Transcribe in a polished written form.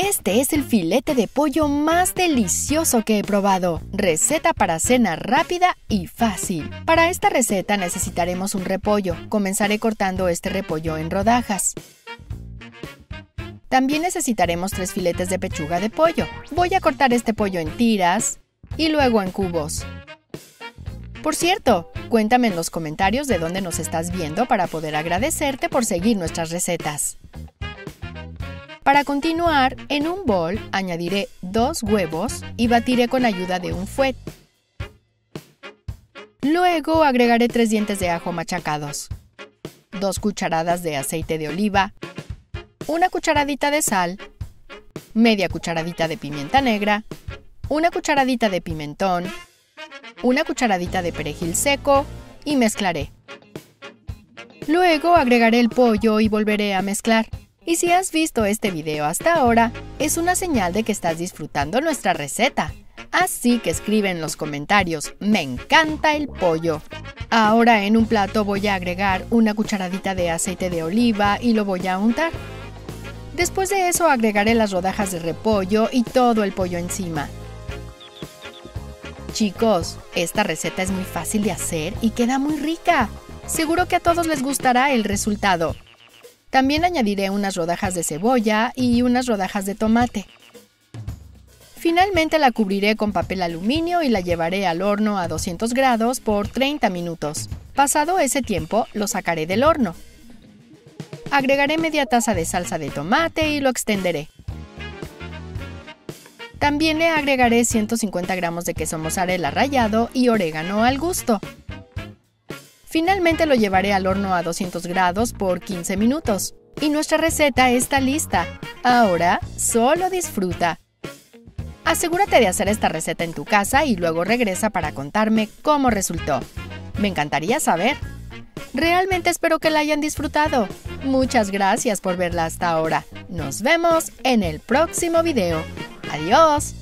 Este es el filete de pollo más delicioso que he probado. Receta para cena rápida y fácil. Para esta receta necesitaremos un repollo. Comenzaré cortando este repollo en rodajas. También necesitaremos 3 filetes de pechuga de pollo. Voy a cortar este pollo en tiras y luego en cubos. Por cierto, cuéntame en los comentarios de dónde nos estás viendo para poder agradecerte por seguir nuestras recetas. Para continuar, en un bol añadiré 2 huevos y batiré con ayuda de un fuet. Luego agregaré 3 dientes de ajo machacados, 2 cucharadas de aceite de oliva, 1 cucharadita de sal, media cucharadita de pimienta negra, 1 cucharadita de pimentón, 1 cucharadita de perejil seco y mezclaré. Luego agregaré el pollo y volveré a mezclar. Y si has visto este video hasta ahora, es una señal de que estás disfrutando nuestra receta. Así que escribe en los comentarios, me encanta el pollo. Ahora en un plato voy a agregar 1 cucharadita de aceite de oliva y lo voy a untar. Después de eso agregaré las rodajas de repollo y todo el pollo encima. Chicos, esta receta es muy fácil de hacer y queda muy rica. Seguro que a todos les gustará el resultado. También añadiré unas rodajas de cebolla y unas rodajas de tomate. Finalmente la cubriré con papel aluminio y la llevaré al horno a 200 grados por 30 minutos. Pasado ese tiempo, lo sacaré del horno. Agregaré media taza de salsa de tomate y lo extenderé. También le agregaré 150 gramos de queso mozzarella rallado y orégano al gusto. Finalmente lo llevaré al horno a 200 grados por 15 minutos. Y nuestra receta está lista. Ahora, solo disfruta. Asegúrate de hacer esta receta en tu casa y luego regresa para contarme cómo resultó. Me encantaría saber. Realmente espero que la hayan disfrutado. Muchas gracias por verla hasta ahora. Nos vemos en el próximo video. ¡Adiós!